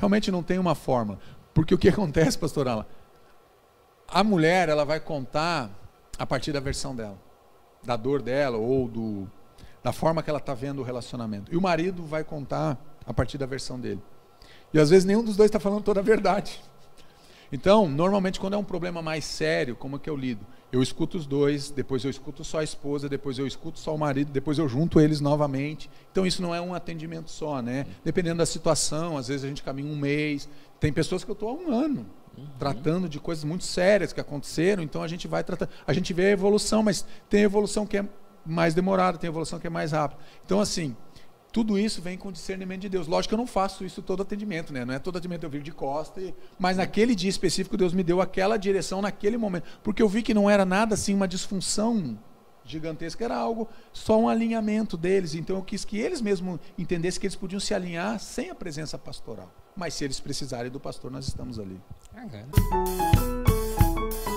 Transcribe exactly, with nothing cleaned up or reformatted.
Realmente não tem uma fórmula. Porque o que acontece, pastor Alan? A mulher, ela vai contar a partir da versão dela, da dor dela ou do, da forma que ela está vendo o relacionamento. E o marido vai contar a partir da versão dele. E às vezes nenhum dos dois está falando toda a verdade. Então, normalmente quando é um problema mais sério, como é que eu lido? Eu escuto os dois, depois eu escuto só a esposa, depois eu escuto só o marido, depois eu junto eles novamente. Então isso não é um atendimento só, né? Dependendo da situação, às vezes a gente caminha um mês. Tem pessoas que eu estou há um ano uhum. tratando de coisas muito sérias que aconteceram, então a gente vai tratando. A gente vê a evolução, mas tem evolução que é mais demorada, tem evolução que é mais rápida. Então assim... Tudo isso vem com o discernimento de Deus. Lógico que eu não faço isso todo atendimento, né? Não é todo atendimento eu viro de costa, e... mas naquele dia específico Deus me deu aquela direção naquele momento, porque eu vi que não era nada assim uma disfunção gigantesca, era algo, só um alinhamento deles. Então eu quis que eles mesmos entendessem que eles podiam se alinhar sem a presença pastoral, mas se eles precisarem do pastor, nós estamos ali. Uhum.